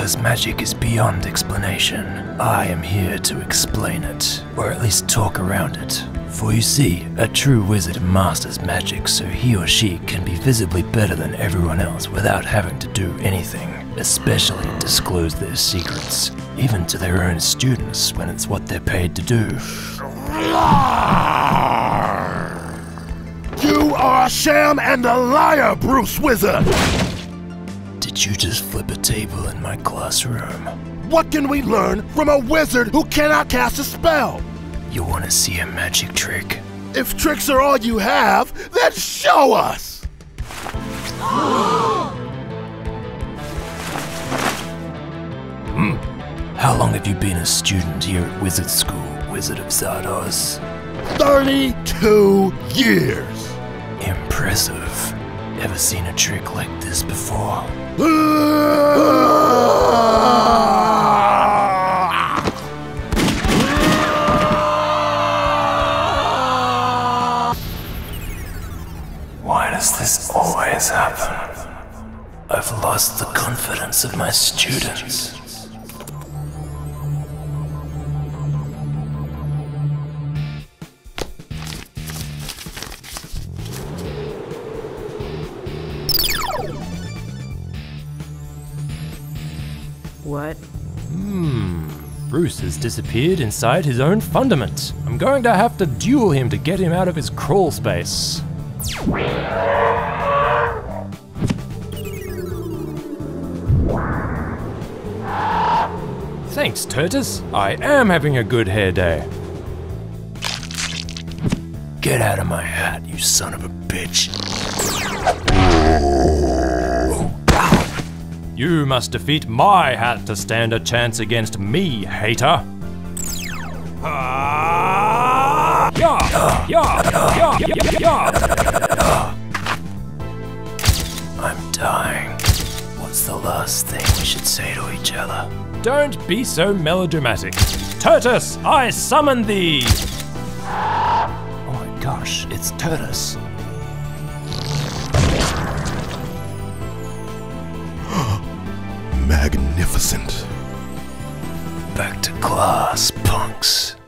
because magic is beyond explanation, I am here to explain it, or at least talk around it. For you see, a true wizard masters magic so he or she can be visibly better than everyone else without having to do anything, especially disclose their secrets, even to their own students when it's what they're paid to do. You are a sham and a liar, Bruce Wizard! Did you just flip a table in my classroom? What can we learn from a wizard who cannot cast a spell? You want to see a magic trick? If tricks are all you have, then show us! How long have you been a student here at Wizard School, Wizard of Zardoz? 32 years! Impressive. Ever seen a trick like this before? Why does this always happen? I've lost the confidence of my students. What? Bruce has disappeared inside his own fundament. I'm going to have to duel him to get him out of his crawl space. Thanks, Tortoise. I am having a good hair day. Get out of my hat, you son of a bitch. You must defeat my hat to stand a chance against me, hater! I'm dying. What's the last thing we should say to each other? Don't be so melodramatic. Tortoise, I summon thee! Oh my gosh, it's Tortoise. Magnificent. Back to class, punks.